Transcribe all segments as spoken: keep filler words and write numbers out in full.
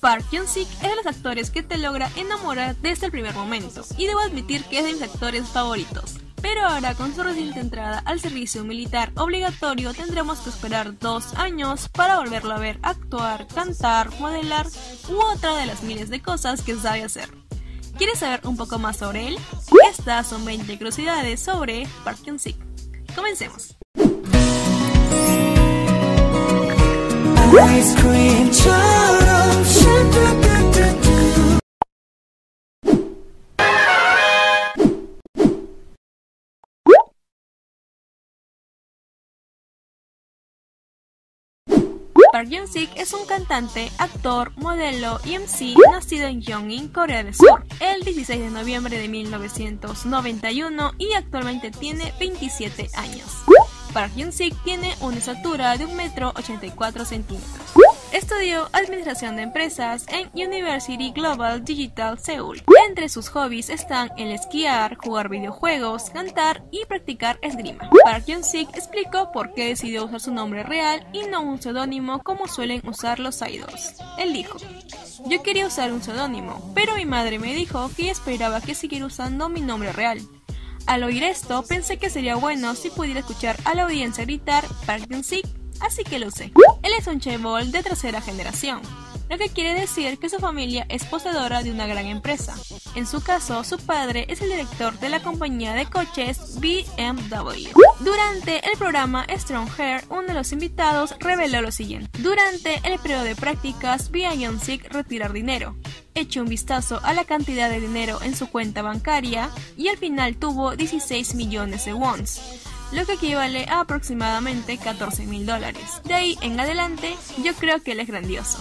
Park Hyung Sik es de los actores que te logra enamorar desde el primer momento, y debo admitir que es de mis actores favoritos. Pero ahora, con su reciente entrada al servicio militar obligatorio, tendremos que esperar dos años para volverlo a ver actuar, cantar, modelar u otra de las miles de cosas que sabe hacer. ¿Quieres saber un poco más sobre él? Estas son veinte curiosidades sobre Park Hyung Sik. Comencemos. Park Hyung Sik es un cantante, actor, modelo y M C nacido en Yongin, Corea del Sur, el dieciséis de noviembre de mil novecientos noventa y uno y actualmente tiene veintisiete años. Park Hyung Sik tiene una estatura de un metro ochenta y cuatro centímetros. Estudió Administración de Empresas en University Global Digital, Seúl. Entre sus hobbies están el esquiar, jugar videojuegos, cantar y practicar esgrima. Park Hyung Sik explicó por qué decidió usar su nombre real y no un seudónimo como suelen usar los idols. Él dijo: "Yo quería usar un seudónimo, pero mi madre me dijo que esperaba que siguiera usando mi nombre real. Al oír esto, pensé que sería bueno si pudiera escuchar a la audiencia gritar Park Hyung Sik, así que lo usé". Él es un chaebol de tercera generación, lo que quiere decir que su familia es poseedora de una gran empresa. En su caso, su padre es el director de la compañía de coches B M W. Durante el programa Strong Hair, uno de los invitados reveló lo siguiente: "Durante el periodo de prácticas vi a Yoon Soo retirar dinero. Eché un vistazo a la cantidad de dinero en su cuenta bancaria y al final tuvo dieciséis millones de wons, lo que equivale a aproximadamente catorce mil dólares. De ahí en adelante, yo creo que él es grandioso".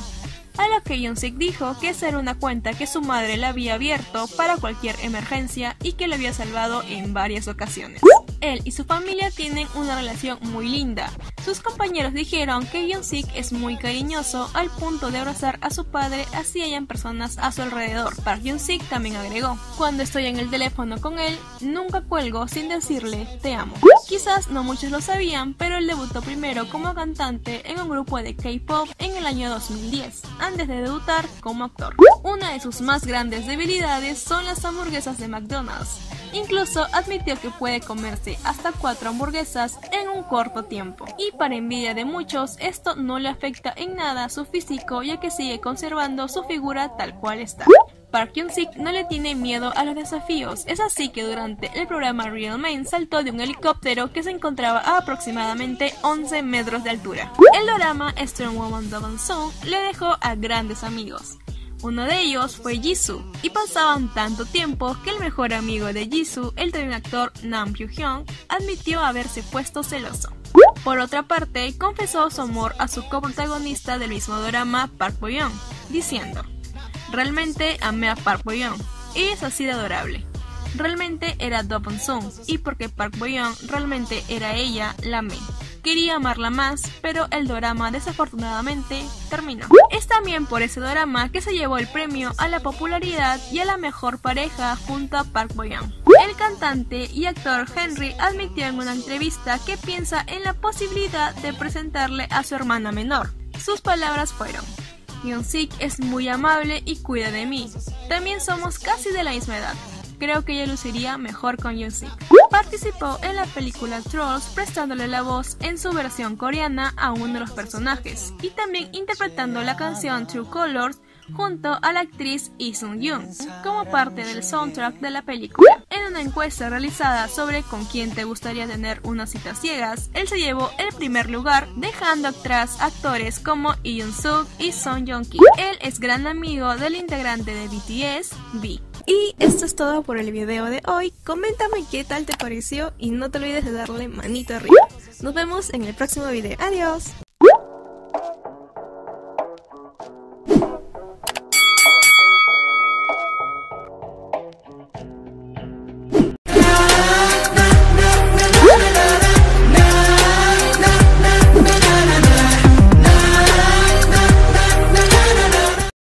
A lo que Yoon Soo dijo que esa era una cuenta que su madre le había abierto para cualquier emergencia y que lo había salvado en varias ocasiones. Él y su familia tienen una relación muy linda. Sus compañeros dijeron que Yoon Soo es muy cariñoso al punto de abrazar a su padre así hayan personas a su alrededor. Park Hyung Sik también agregó: "Cuando estoy en el teléfono con él, nunca cuelgo sin decirle te amo". Quizás no muchos lo sabían, pero él debutó primero como cantante en un grupo de K-pop en el año dos mil diez, antes de debutar como actor. Una de sus más grandes debilidades son las hamburguesas de McDonald's. Incluso admitió que puede comerse hasta cuatro hamburguesas en un corto tiempo. Y para envidia de muchos, esto no le afecta en nada a su físico, ya que sigue conservando su figura tal cual está. Park Hyung Sik no le tiene miedo a los desafíos, es así que durante el programa Real Men saltó de un helicóptero que se encontraba a aproximadamente once metros de altura. El drama Strong Woman Do Bong Soon le dejó a grandes amigos. Uno de ellos fue Jisoo, y pasaban tanto tiempo que el mejor amigo de Jisoo, el también actor Nam Hyo-hyun, admitió haberse puesto celoso. Por otra parte, confesó su amor a su coprotagonista del mismo drama, Park Bo Young, diciendo: "Realmente amé a Park Bo Young, ella es así de adorable. Realmente era Do Bong Soon, y porque Park Bo Young realmente era ella, la amé. Quería amarla más, pero el dorama desafortunadamente terminó". Es también por ese dorama que se llevó el premio a la popularidad y a la mejor pareja junto a Park Bo Young. El cantante y actor Henry admitió en una entrevista que piensa en la posibilidad de presentarle a su hermana menor. Sus palabras fueron: "Yoon Soo es muy amable y cuida de mí. También somos casi de la misma edad. Creo que ella luciría mejor con Yoon Soo". Participó en la película Trolls prestándole la voz en su versión coreana a uno de los personajes y también interpretando la canción True Colors junto a la actriz Lee Sun Young como parte del soundtrack de la película. En una encuesta realizada sobre con quién te gustaría tener unas citas ciegas, él se llevó el primer lugar, dejando atrás actores como Yoon Soo y Song Joong Ki. Él es gran amigo del integrante de B T S, V. Y esto es todo por el video de hoy. Coméntame qué tal te pareció y no te olvides de darle manito arriba. Nos vemos en el próximo video. Adiós.